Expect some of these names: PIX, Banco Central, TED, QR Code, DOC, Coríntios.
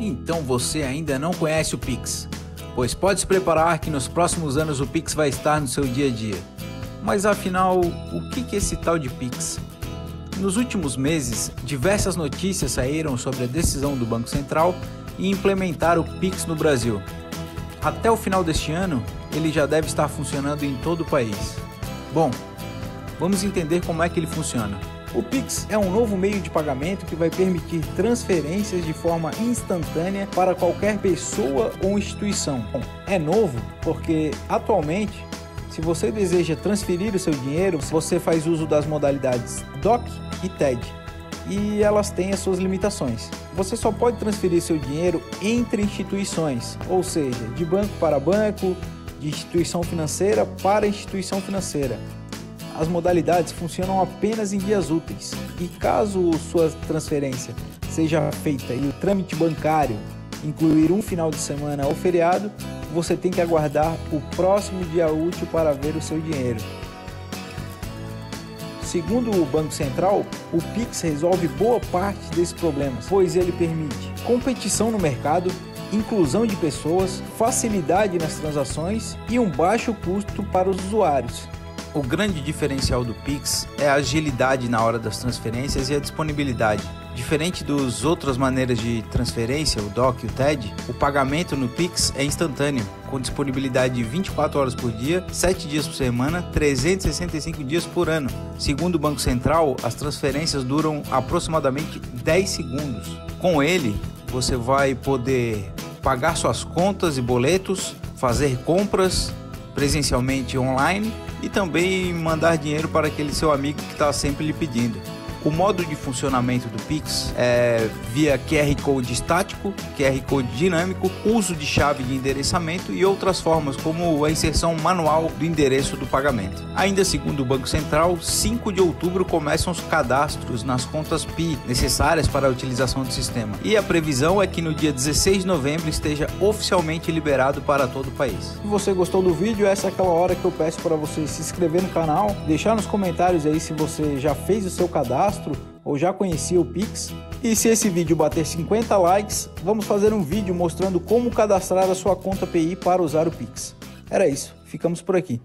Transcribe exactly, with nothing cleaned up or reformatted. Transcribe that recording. Então você ainda não conhece o PIX, pois pode se preparar que nos próximos anos o PIX vai estar no seu dia a dia. Mas afinal, o que é esse tal de PIX? Nos últimos meses, diversas notícias saíram sobre a decisão do Banco Central em implementar o PIX no Brasil. Até o final deste ano, ele já deve estar funcionando em todo o país. Bom, vamos entender como é que ele funciona. O PIX é um novo meio de pagamento que vai permitir transferências de forma instantânea para qualquer pessoa ou instituição. Bom, é novo porque, atualmente, se você deseja transferir o seu dinheiro, você faz uso das modalidades D O C e T E D, e elas têm as suas limitações. Você só pode transferir seu dinheiro entre instituições, ou seja, de banco para banco, de instituição financeira para instituição financeira. As modalidades funcionam apenas em dias úteis, e caso sua transferência seja feita e o trâmite bancário incluir um final de semana ou feriado, você tem que aguardar o próximo dia útil para ver o seu dinheiro. Segundo o Banco Central, o PIX resolve boa parte desses problemas, pois ele permite competição no mercado, inclusão de pessoas, facilidade nas transações e um baixo custo para os usuários. O grande diferencial do PIX é a agilidade na hora das transferências e a disponibilidade. Diferente das outras maneiras de transferência, o D O C e o T E D, o pagamento no PIX é instantâneo, com disponibilidade de vinte e quatro horas por dia, sete dias por semana, trezentos e sessenta e cinco dias por ano. Segundo o Banco Central, as transferências duram aproximadamente dez segundos. Com ele, você vai poder pagar suas contas e boletos, fazer compras presencialmente online e também mandar dinheiro para aquele seu amigo que está sempre lhe pedindo. O modo de funcionamento do PIX é via Q R Code estático, Q R Code dinâmico, uso de chave de endereçamento e outras formas, como a inserção manual do endereço do pagamento. Ainda segundo o Banco Central, cinco de outubro começam os cadastros nas contas P I necessárias para a utilização do sistema. E a previsão é que no dia dezesseis de novembro esteja oficialmente liberado para todo o país. Se você gostou do vídeo, essa é aquela hora que eu peço para você se inscrever no canal, deixar nos comentários aí se você já fez o seu cadastro ou já conhecia o PIX, e se esse vídeo bater cinquenta likes, vamos fazer um vídeo mostrando como cadastrar a sua conta P I para usar o PIX. Era isso, ficamos por aqui.